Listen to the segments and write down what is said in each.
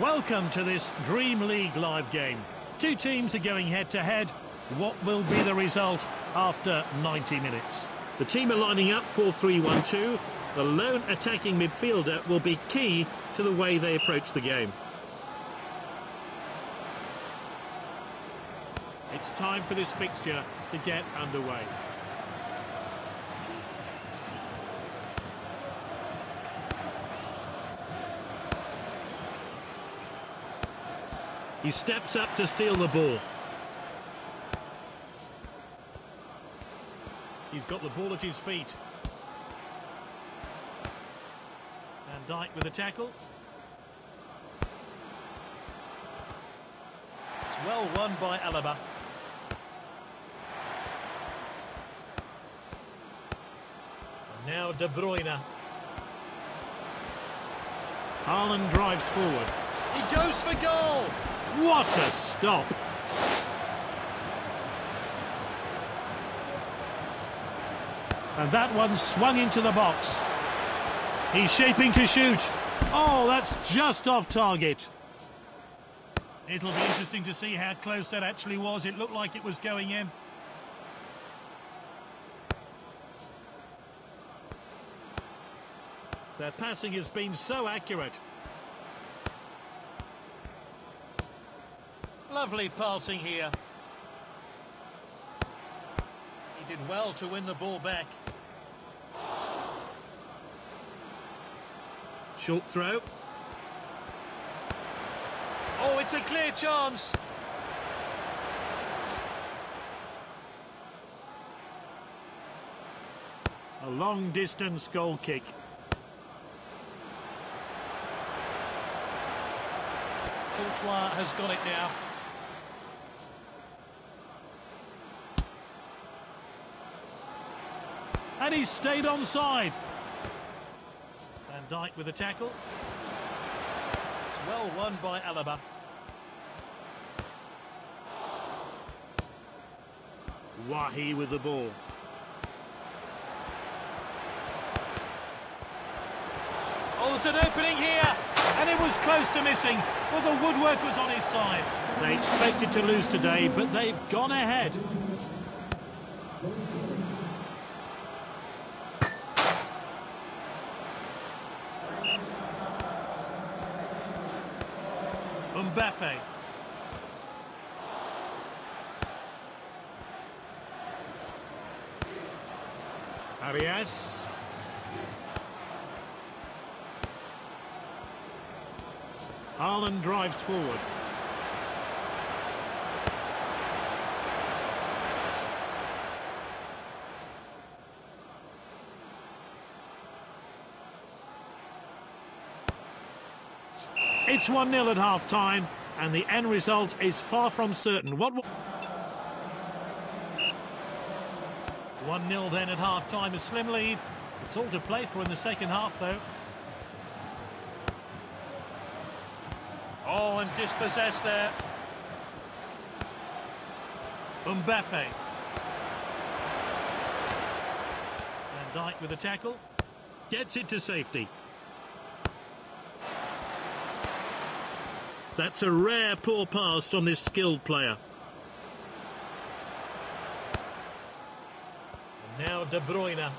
Welcome to this Dream League live game. Two teams are going head-to-head. What will be the result after 90 minutes? The team are lining up 4-3-1-2. The lone attacking midfielder will be key to the way they approach the game. It's time for this fixture to get underway. He steps up to steal the ball. He's got the ball at his feet. Van Dijk with a tackle. It's well won by Alaba. And now De Bruyne. Haaland drives forward. He goes for goal! What a stop! And that one swung into the box. He's shaping to shoot. Oh, that's just off target. It'll be interesting to see how close that actually was. It looked like it was going in. Their passing has been so accurate. Lovely passing here. He did well to win the ball back. Short throw. Oh, it's a clear chance. A long distance goal kick. Courtois has got it now. And he's stayed onside. Van Dijk with a tackle. It's well won by Alaba. Wahi with the ball. Oh, there's an opening here. And it was close to missing. Well, the woodwork was on his side. They expected to lose today, but they've gone ahead. Mbappe. Arias. Haaland drives forward. It's 1-0 at half-time, and the end result is far from certain. 1-0 then at half-time, a slim lead. It's all to play for in the second half, though. Oh, and dispossessed there. Mbappe. Van Dijk with a tackle. Gets it to safety. That's a rare poor pass from this skilled player. And now De Bruyne.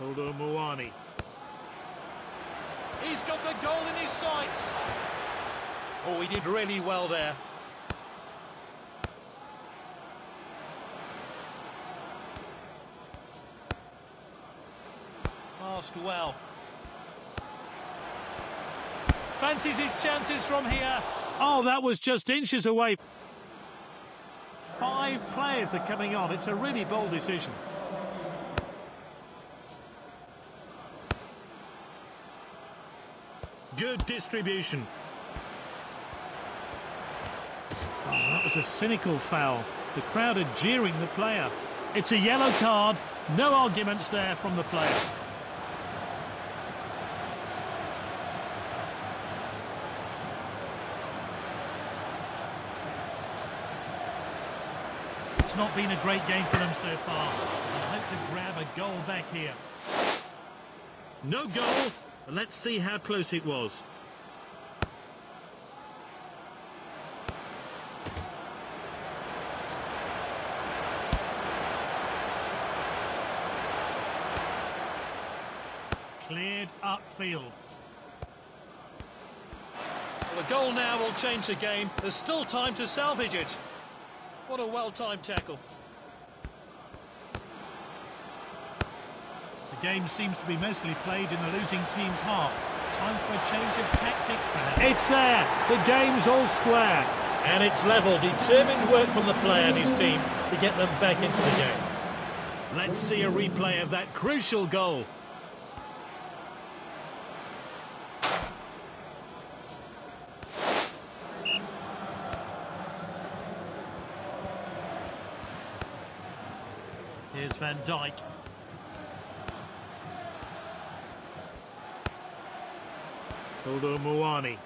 Kolo Muani. He's got the goal in his sights. Oh, he did really well there. Passed well. Fancies his chances from here. Oh, that was just inches away. 5 players are coming on. It's a really bold decision. Good distribution. Oh, that was a cynical foul. The crowd are jeering the player. It's a yellow card. No arguments there from the player. It's not been a great game for them so far. I hope to grab a goal back here. No goal, but let's see how close it was. Cleared upfield. Well, the goal now will change the game. There's still time to salvage it. What a well-timed tackle. The game seems to be mostly played in the losing team's half. Time for a change of tactics, perhaps. It's there. The game's all square. And it's level. Determined work from the player and his team to get them back into the game. Let's see a replay of that crucial goal. Here's Van Dijk. Kolo Muani.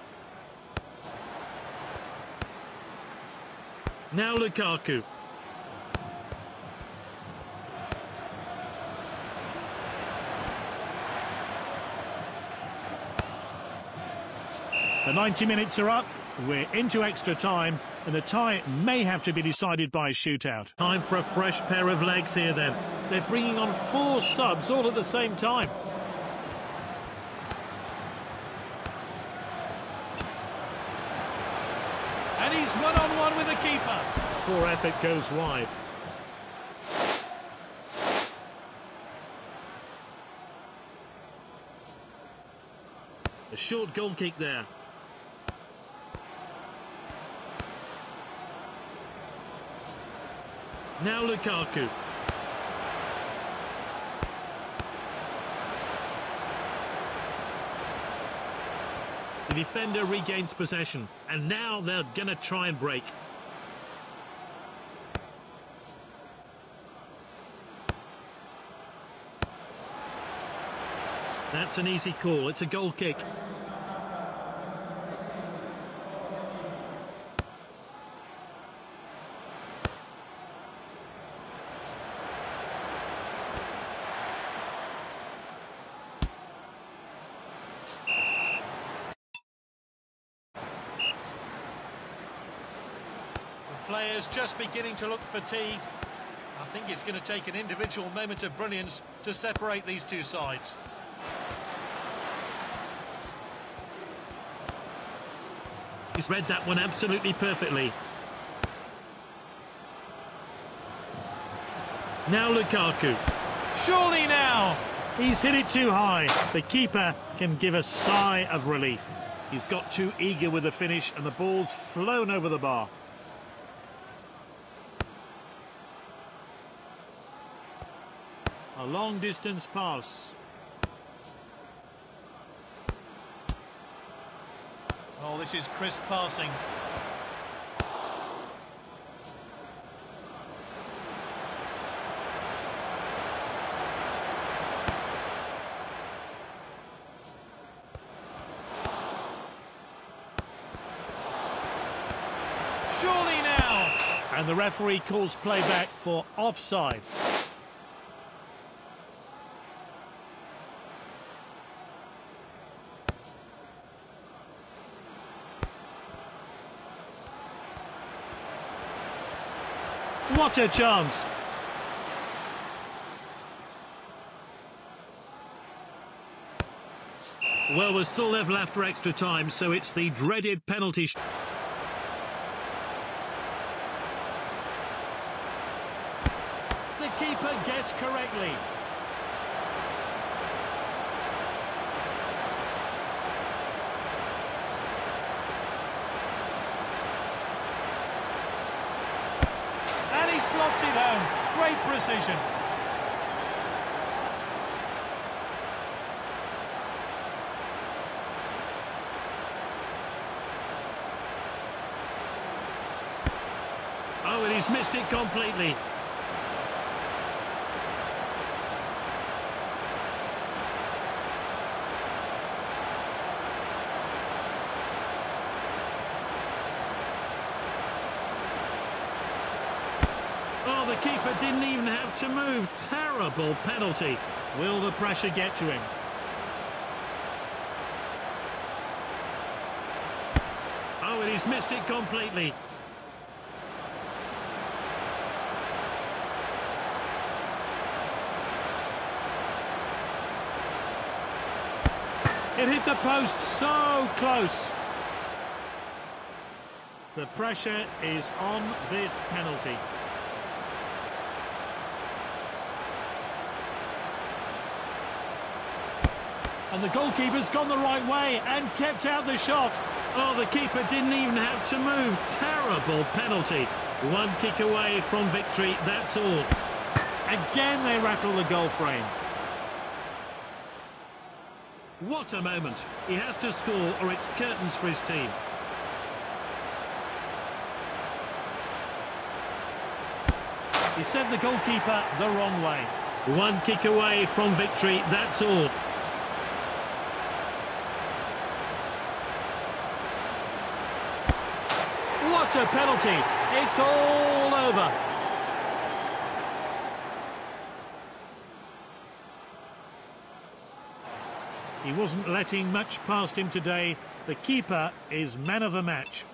Now Lukaku. The 90 minutes are up. We're into extra time, and the tie may have to be decided by a shootout. Time for a fresh pair of legs here, then. They're bringing on 4 subs all at the same time. And he's one-on-one with the keeper. Poor effort goes wide. A short goal kick there. Now Lukaku. The defender regains possession, and now they're going to try and break. That's an easy call. It's a goal kick. Players just beginning to look fatigued. I think it's going to take an individual moment of brilliance to separate these two sides. He's read that one absolutely perfectly. Now Lukaku. Surely now! He's hit it too high. The keeper can give a sigh of relief. He's got too eager with the finish, and the ball's flown over the bar. A long-distance pass. Oh, this is crisp passing. Surely now! And the referee calls play back for offside. What a chance! Well, we're still level after extra time, so it's the dreaded penalty. The keeper guessed correctly. Slots it home. Great precision. Oh, and he's missed it completely. Oh, the keeper didn't even have to move. Terrible penalty. Will the pressure get to him? Oh, and he's missed it completely. It hit the post so close. The pressure is on this penalty. And the goalkeeper's gone the right way and kept out the shot. Oh, the keeper didn't even have to move. Terrible penalty. One kick away from victory, that's all. Again, they rattle the goal frame. What a moment. He has to score or it's curtains for his team. He sent the goalkeeper the wrong way. One kick away from victory, that's all. What a penalty. It's all over. He wasn't letting much past him today. The keeper is man of the match.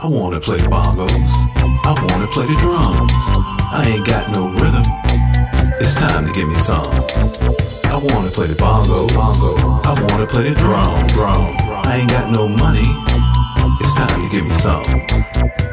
I want to play bongos. I want to play the drums. I ain't got no rhythm. It's time to give me some. I want to play the bongos. I want to play the drums. I ain't got no money. It's time to give me some.